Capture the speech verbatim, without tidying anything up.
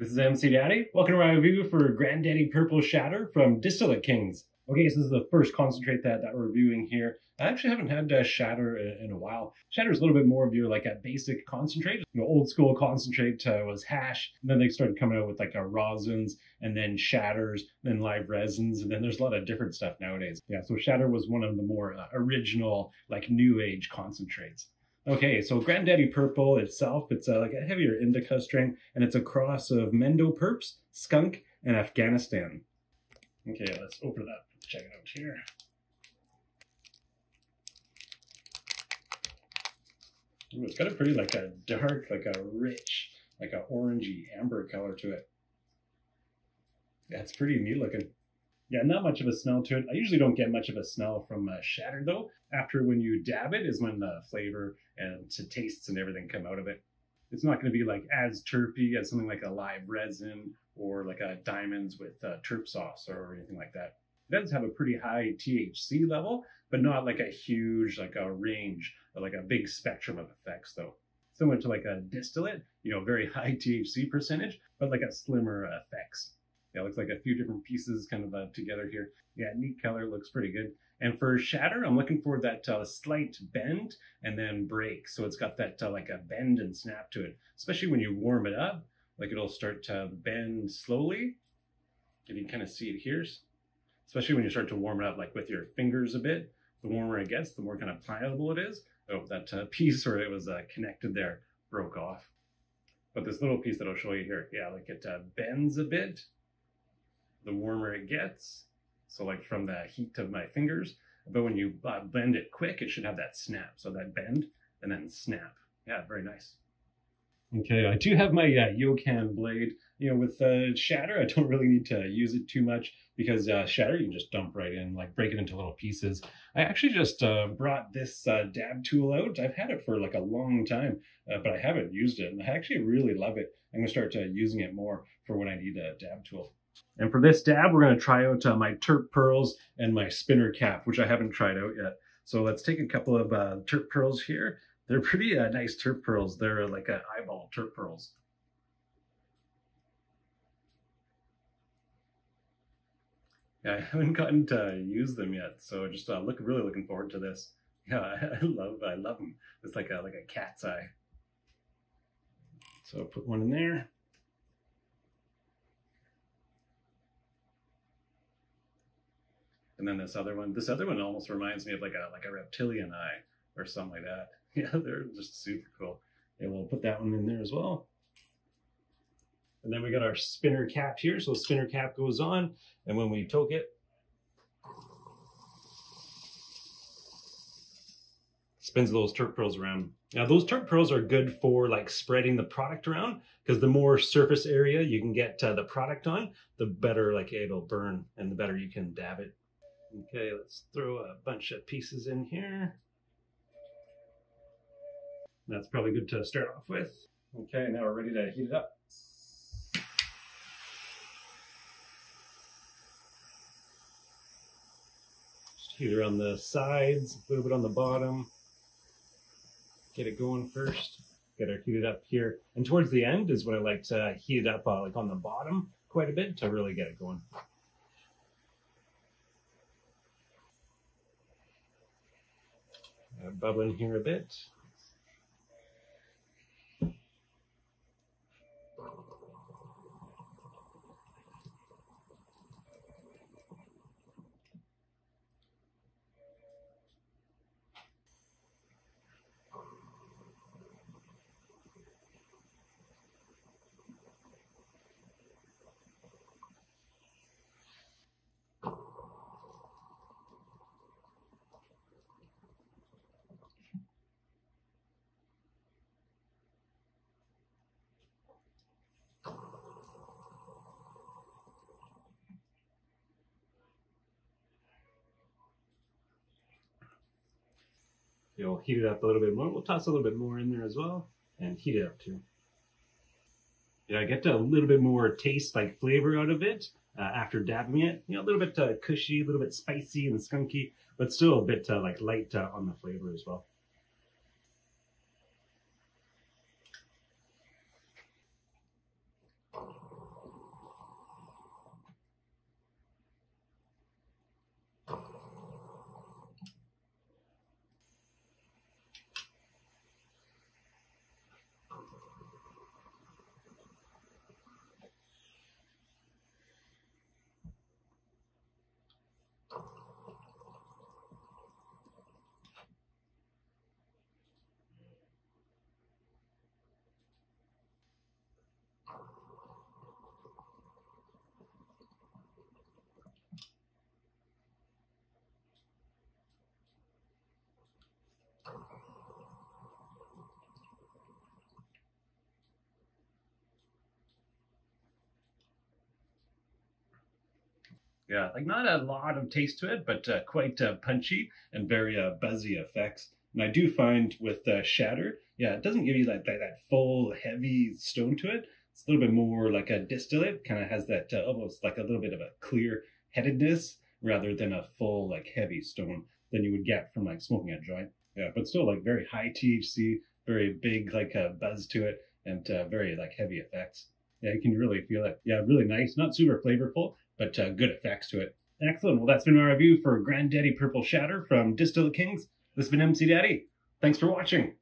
This is M C Daddy. Welcome to my review for Granddaddy Purple Shatter from Distillate Kings. Okay, so this is the first concentrate that, that we're reviewing here. I actually haven't had uh, Shatter in, in a while. Shatter is a little bit more of your like a basic concentrate. You know, old school concentrate uh, was hash, and then they started coming out with like uh, rosins, and then shatters, and then live resins, and then there's a lot of different stuff nowadays. Yeah, so Shatter was one of the more uh, original like new age concentrates. Okay, so Granddaddy Purple itself, it's uh, like a heavier indica strain, and it's a cross of Mendo Purps, Skunk, and Afghanistan. Okay, let's open it up. Check it out here. Ooh, it's got a pretty like a dark, like a rich, like a orangey amber color to it. That's pretty neat looking. Yeah, not much of a smell to it. I usually don't get much of a smell from uh, Shatter though. After when you dab it is when the flavor and to tastes and everything come out of it. It's not going to be like as terpy as something like a live resin or like a diamonds with uh, terp sauce or anything like that. It does have a pretty high T H C level, but not like a huge, like a range, or like a big spectrum of effects though. Similar to like a distillate, you know, very high T H C percentage, but like a slimmer effects. Yeah, it looks like a few different pieces kind of uh, together here. Yeah, neat color, looks pretty good. And for Shatter, I'm looking for that uh, slight bend and then break. So it's got that uh, like a bend and snap to it, especially when you warm it up, like it'll start to bend slowly. And you can kind of see it here, especially when you start to warm it up like with your fingers a bit. The warmer it gets, the more kind of pliable it is. Oh, that uh, piece where it was uh, connected there broke off. But this little piece that I'll show you here, yeah, like it uh, bends a bit. The warmer it gets, so like from the heat of my fingers, but when you uh, bend it quick, it should have that snap. So that bend and then snap. Yeah, very nice. Okay, I do have my uh, Yokan blade. You know, with uh, Shatter, I don't really need to use it too much because uh, Shatter, you can just dump right in, like break it into little pieces. I actually just uh, brought this uh, dab tool out. I've had it for like a long time, uh, but I haven't used it. And I actually really love it. I'm gonna start uh, using it more for when I need a dab tool. And for this dab, we're going to try out uh, my terp pearls and my spinner cap, which I haven't tried out yet. So let's take a couple of uh, terp pearls here. They're pretty uh, nice terp pearls. They're like uh, eyeball terp pearls. Yeah, I haven't gotten to use them yet, so just uh, look, really looking forward to this. Yeah, I love, I love them. It's like a like a cat's eye. So put one in there. And then this other one, this other one almost reminds me of like a like a reptilian eye or something like that. Yeah, they're just super cool. And we'll put that one in there as well. And then we got our spinner cap here. So spinner cap goes on, and when we toke it, spins those terp pearls around. Now those terp pearls are good for like spreading the product around because the more surface area you can get uh, the product on, the better like it'll burn and the better you can dab it. Okay, let's throw a bunch of pieces in here. That's probably good to start off with. Okay, now we're ready to heat it up. Just heat around the sides, a little bit on the bottom. Get it going first. Get it heated up here. And towards the end is when I like to heat it up uh, like on the bottom quite a bit to really get it going. Uh, bubbling here a bit. You'll heat it up a little bit more. We'll toss a little bit more in there as well and heat it up too. Yeah, I get a little bit more taste, like flavor out of it uh, after dabbing it. You know, a little bit uh, cushy, a little bit spicy and skunky, but still a bit uh, like light uh, on the flavor as well. Yeah, like not a lot of taste to it, but uh, quite uh, punchy and very uh, buzzy effects. And I do find with uh, Shattered, yeah, it doesn't give you like that, that full heavy stone to it. It's a little bit more like a Distillate. Kind of has that uh, almost like a little bit of a clear headedness rather than a full like heavy stone than you would get from like smoking a joint. Yeah, but still like very high T H C, very big like a uh, buzz to it, and uh, very like heavy effects. Yeah, you can really feel it. Yeah, really nice. Not super flavorful, but uh, good effects to it. Excellent. Well, that's been my review for Granddaddy Purple Shatter from Distillate Kings. This has been M C Daddy. Thanks for watching.